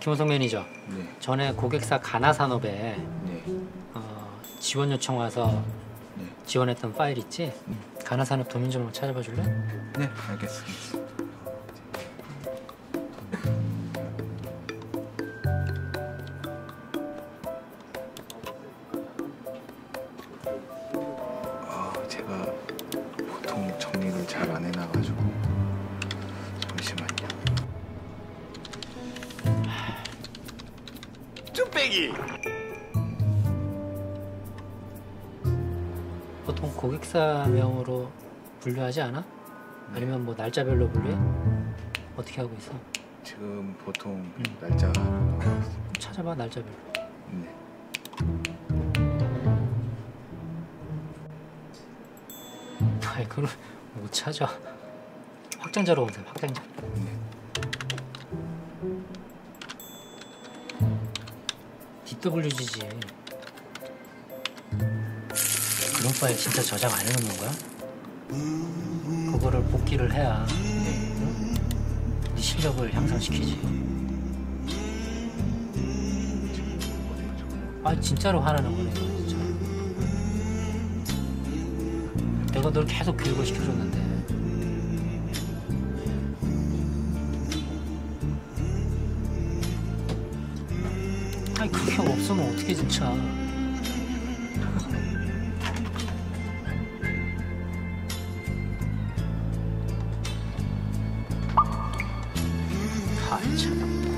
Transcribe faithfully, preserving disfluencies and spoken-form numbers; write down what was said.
김우성 매니저, 네. 전에 고객사 가나산업에 네. 어, 지원 요청 와서 네. 지원했던 파일 있지? 네. 가나산업 도민 좀 찾아봐 줄래? 네, 알겠습니다. 아, 어, 제가 보통 정리를 잘 안 해놔가지고 잠시만요. 쭈빼기! 보통 고객사명으로 분류하지 않아? 네. 아니면 뭐 날짜별로 분류해? 어떻게 하고 있어? 지금 보통 응. 날짜... 찾아봐, 날짜별로. 네. 아이, 그걸 못 찾아. 확장자로 오세요, 확장자. 네. 디더블유지지. 그런 파일 진짜 저장 안 해놓는 거야? 그거를 복기를 해야 네, 네 실력을 향상시키지. 아 진짜로 화나는 거네 진짜. 내가 널 계속 교육을 시켜줬는데. 아니 그게 없으면 어떻게 진짜. 아 참.